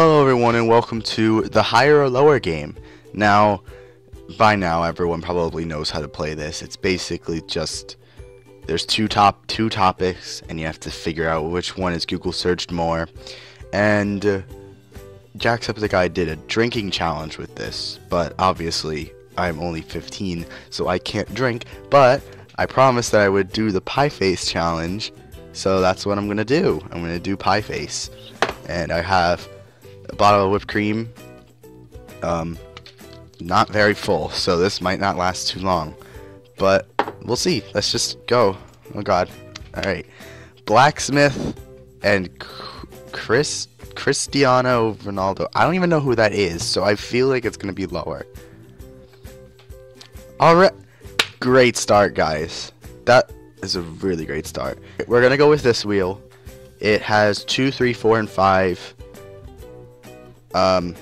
Hello everyone and welcome to the higher or lower game. Now, by now everyone probably knows how to play this. It's basically just there's two topics and you have to figure out which one is Google searched more. And Jacksepticeye did a drinking challenge with this, but obviously I'm only 15, so I can't drink, but I promised that I would do the pie face challenge. So that's what I'm going to do. I'm going to do pie face. And I have a bottle of whipped cream, not very full, so this might not last too long, but we'll see. Let's just go. Oh god. Alright. Blacksmith and Cristiano Ronaldo. I don't even know who that is, so I feel like it's going to be lower. Alright. Great start, guys. That is a really great start. We're going to go with this wheel. It has 2, 3, 4, and 5. A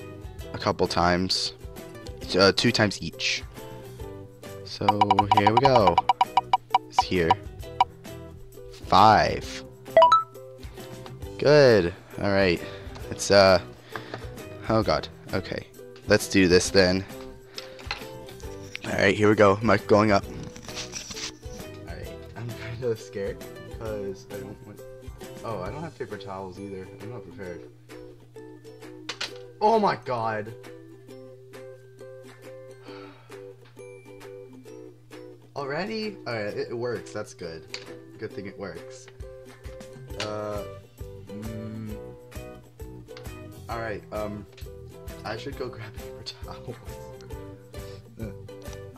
couple times, 2 times each. So here we go. It's here. 5. Good. All right. It's oh god. Okay. Let's do this then. All right. Here we go. Mike going up. All right. I'm kind of scared because I don't want. Oh, I don't have paper towels either. I'm not prepared. Oh my god. Already? Alright, it works. That's good. Good thing it works. Alright, I should go grab paper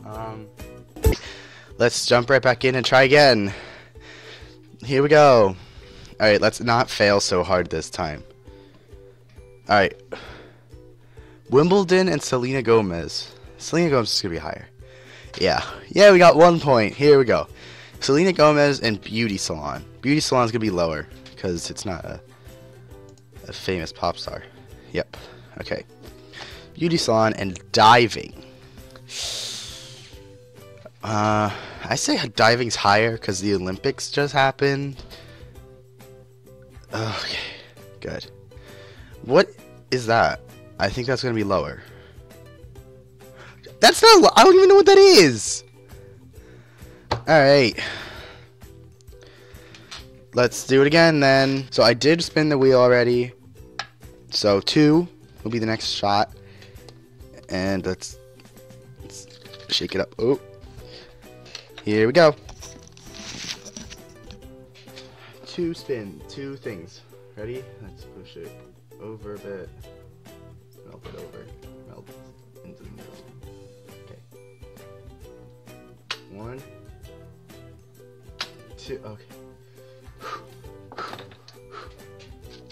towels. Let's jump right back in and try again. Here we go. Alright, let's not fail so hard this time. Alright. Wimbledon and Selena Gomez. Selena Gomez is going to be higher. Yeah. Yeah, we got 1 point. Here we go. Selena Gomez and Beauty Salon. Beauty Salon is going to be lower because it's not a famous pop star. Yep. Okay. Beauty Salon and Diving. I say Diving's higher because the Olympics just happened. Okay. Good. What is that? I think that's going to be lower. That's not... I don't even know what that is! Alright. Let's do it again, then. So I did spin the wheel already. So 2 will be the next shot. And let's shake it up. Oh. Here we go. 2 spin. 2 things. Ready? Let's push it over a bit. Melt it over. Melt into the middle. Okay. 1, 2, okay.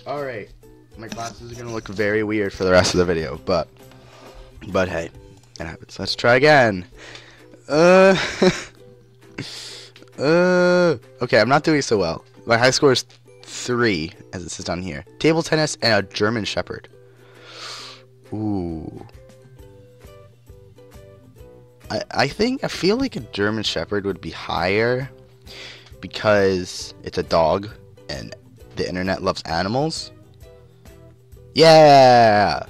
Alright. My glasses are gonna look very weird for the rest of the video, but hey, it happens. Let's try again. Okay, I'm not doing so well. My high score is 3, as it says down here. Table tennis and a German Shepherd. Ooh. I feel like a German Shepherd would be higher because it's a dog and the internet loves animals. Yeah.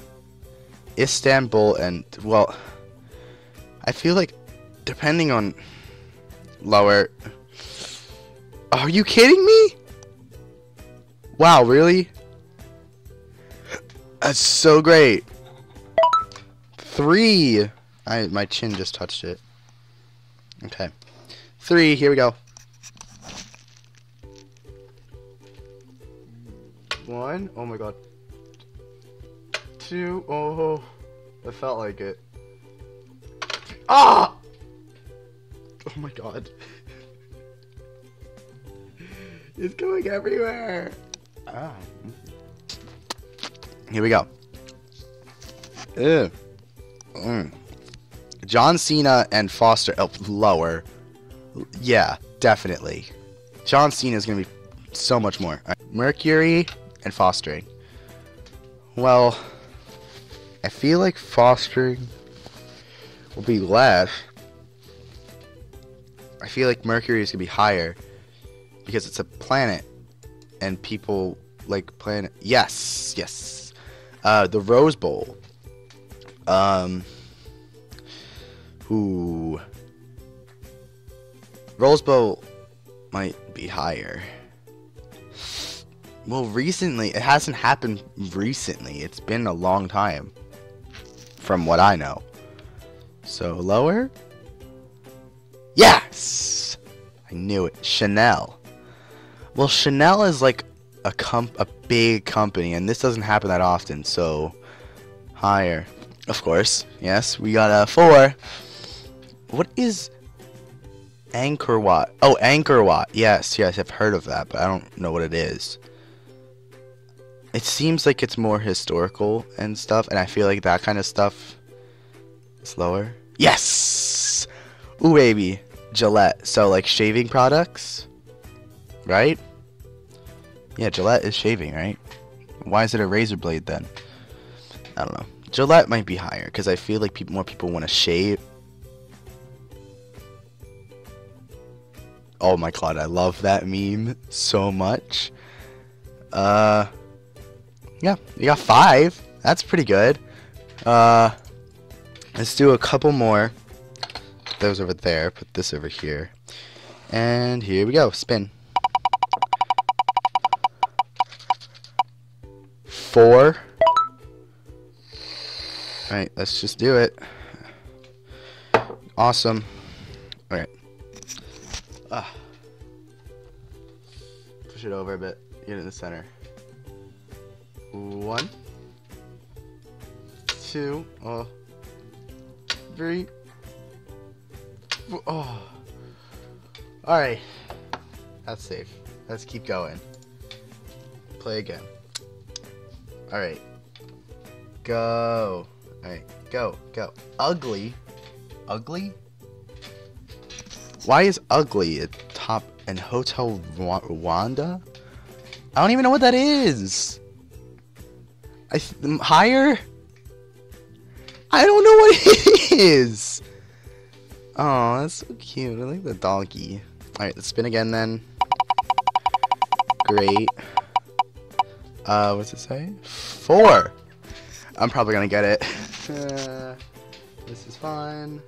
Istanbul and, well, I feel like depending on lower. Are you kidding me? Wow, really? That's so great. 3. My chin just touched it. Okay. 3. Here we go. 1. Oh my god. 2. Oh, I felt like it. Ah! Oh my god. It's going everywhere. Ah. Here we go. Ew. Mm. John Cena and Foster. Oh, lower. Yeah, definitely. John Cena is going to be so much more. Right. Mercury and fostering. Well, I feel like fostering will be less. I feel like Mercury is going to be higher because it's a planet and people like planet. Yes. The Rose Bowl. Ooh. Rolls Bowl might be higher. Well, recently, it hasn't happened recently. It's been a long time, from what I know. So, lower? Yes! I knew it. Chanel. Well, Chanel is like a big company, and this doesn't happen that often, so higher. Of course. Yes, we got a 4. What is Angkor Wat? Oh, Angkor Wat. Yes, yes, I've heard of that, but I don't know what it is. It seems like it's more historical and stuff, and I feel like that kind of stuff is lower. Yes! Ooh, baby. Gillette. So, like, shaving products? Right? Yeah, Gillette is shaving, right? Why is it a razor blade, then? I don't know. Gillette might be higher, because I feel like more people want to shave. Oh my god, I love that meme so much. Yeah, you got 5. That's pretty good. Let's do a couple more. Put those over there. Put this over here. And here we go. Spin. 4. Alright, let's just do it. Awesome. Alright. Push it over a bit. Get it in the center. 1, 2, 3, 4, Alright. That's safe. Let's keep going. Play again. Alright. Go. Alright. Go. Go. Ugly. Ugly? Why is ugly at top and Hotel Rwanda? I don't even know what that is. Higher? I don't know what it is. Oh, that's so cute. I like the donkey. Alright, let's spin again then. Great. What's it say? 4. I'm probably gonna get it. This is fun.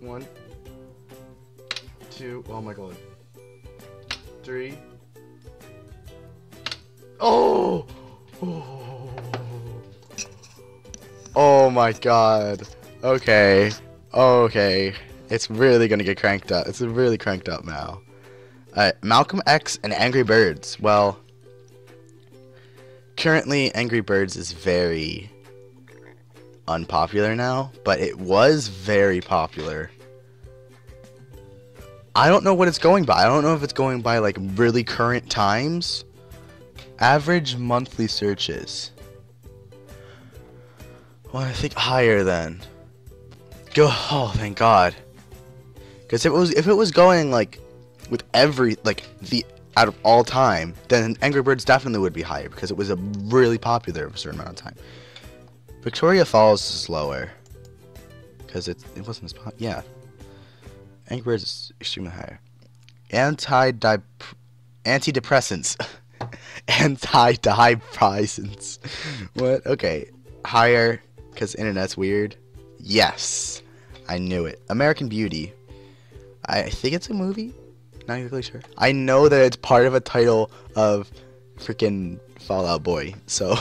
1, 2, oh my god. 3. Oh! Oh my god. Okay. Okay. It's really gonna get cranked up. It's really cranked up now. Alright, Malcolm X and Angry Birds. Well, currently Angry Birds is very unpopular now, but it was very popular. I don't know what it's going by. I don't know if it's going by like really current times. Average monthly searches. Well, I think higher then. Go! Oh, thank God. Because if it was going like with every out of all time, then Angry Birds definitely would be higher because it was a really popular for a certain amount of time. Victoria Falls is lower because it wasn't as popular. Yeah, Angry Birds is extremely higher. Antidepressants. Antidepressants. What? Okay. Higher, because internet's weird. Yes. I knew it. American Beauty. I think it's a movie. Not exactly sure. I know that it's part of a title of freaking Fallout Boy. So,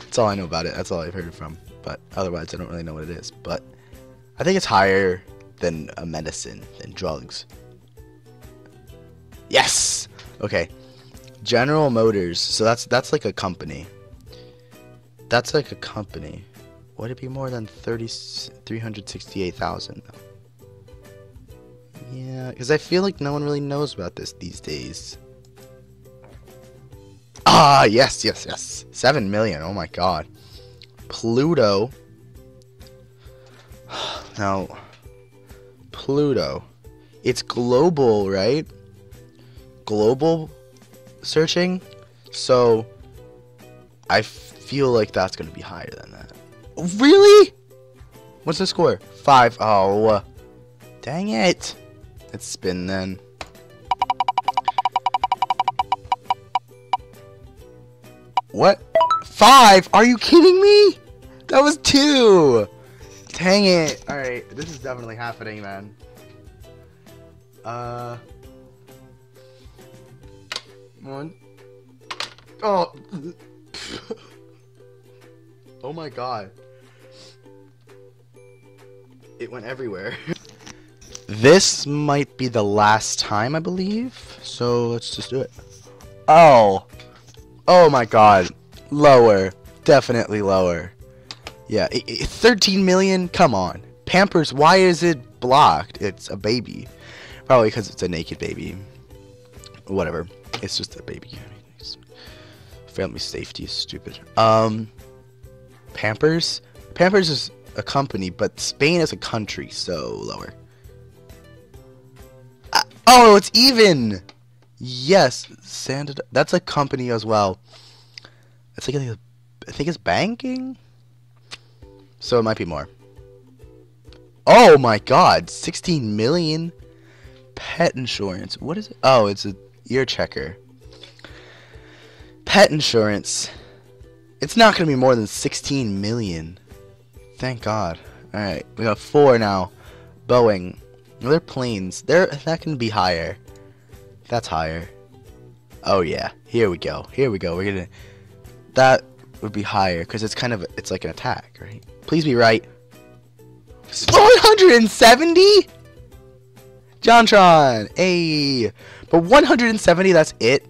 that's all I know about it. That's all I've heard from. But otherwise, I don't really know what it is. But I think it's higher than a medicine, than drugs. Yes! Okay. General Motors, so that's like a company. That's like a company. Would it be more than 368,000? Yeah, because I feel like no one really knows about this these days. Ah, yes, yes, yes. 7 million, oh my god. Pluto. Now, Pluto. It's global, right? Global searching, so I feel like that's gonna be higher than that. Really? What's the score? 5. Oh, dang it. Let's spin then. What? 5? Are you kidding me? That was 2. Dang it. Alright, this is definitely happening, man. One. Oh. Oh my god. It went everywhere. This might be the last time, I believe. So let's just do it. Oh. Oh my god. Lower. Definitely lower. Yeah. 13 million? Come on. Pampers, why is it blocked? It's a baby. Probably because it's a naked baby. Whatever. It's just a baby. Family safety is stupid. Pampers? Pampers is a company, but Spain is a country, so lower. Oh, it's even! Yes, Santander. That's a company as well. It's like, I think it's banking? So it might be more. Oh my god, 16 million pet insurance. What is it? Oh, it's a ear checker. Pet insurance. It's not going to be more than 16 million. Thank God. Alright, we got 4 now. Boeing. They're planes. That can be higher. That's higher. Oh yeah. Here we go. Here we go. We're gonna... That would be higher, because it's kind of... It's like an attack, right? Please be right. 170?! JonTron! Ayy! But 170, that's it.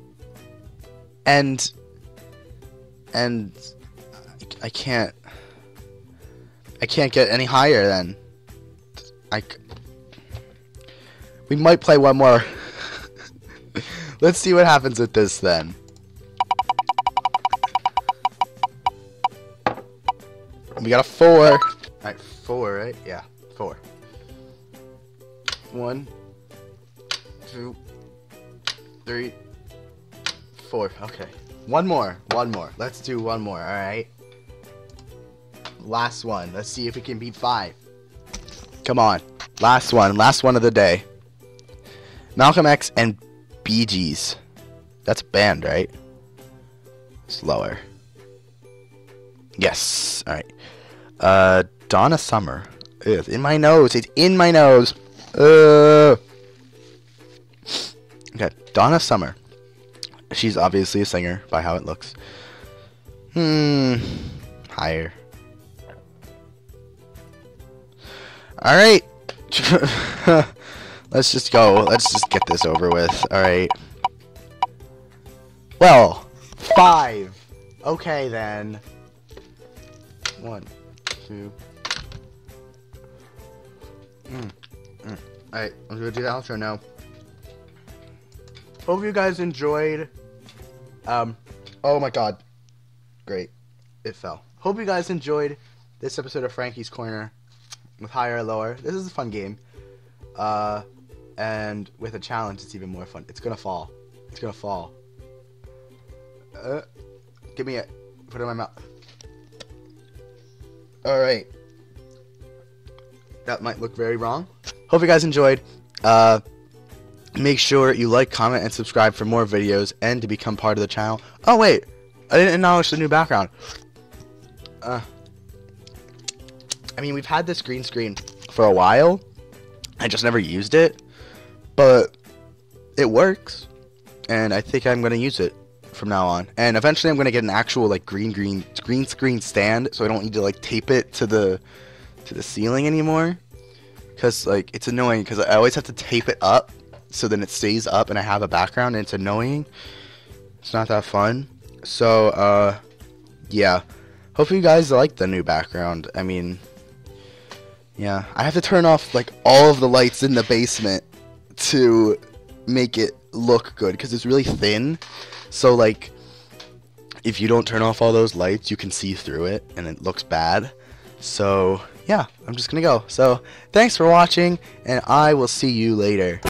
And I can't get any higher then. We might play one more. Let's see what happens with this then. We got a 4. All right, 4, right? Yeah, 4. 1, 2, 3, 4. Okay. One more. Let's do one more, alright? Last one. Let's see if we can beat 5. Come on. Last one of the day. Malcolm X and Bee Gees. That's a band, right? It's lower. Yes. Alright. Donna Summer. It's in my nose. It's in my nose. Okay. Donna Summer. She's obviously a singer by how it looks. Higher. Alright. Let's just go. Let's just get this over with. Alright. Well. 5. Okay then. 1, 2. Alright. I'm gonna do the outro now. Hope you guys enjoyed. Oh my god. Great. It fell. Hope you guys enjoyed this episode of Frankie's Corner with higher or lower. This is a fun game. And with a challenge, it's even more fun. It's gonna fall. It's gonna fall. Give me it. Put it in my mouth. Alright. That might look very wrong. Hope you guys enjoyed. Make sure you like, comment, and subscribe for more videos and to become part of the channel. Oh, wait. I didn't acknowledge the new background. I mean, we've had this green screen for a while. I just never used it. But it works. And I think I'm going to use it from now on. And eventually I'm going to get an actual like green screen stand. So I don't need to like tape it to the ceiling anymore. Because like it's annoying because I always have to tape it up. So then it stays up and I have a background and it's annoying. It's not that fun. So, yeah. Hopefully you guys like the new background. I mean, yeah. I have to turn off, like, all of the lights in the basement to make it look good. Because it's really thin. So, like, if you don't turn off all those lights, you can see through it. And it looks bad. So, yeah. I'm just gonna go. So, thanks for watching. And I will see you later.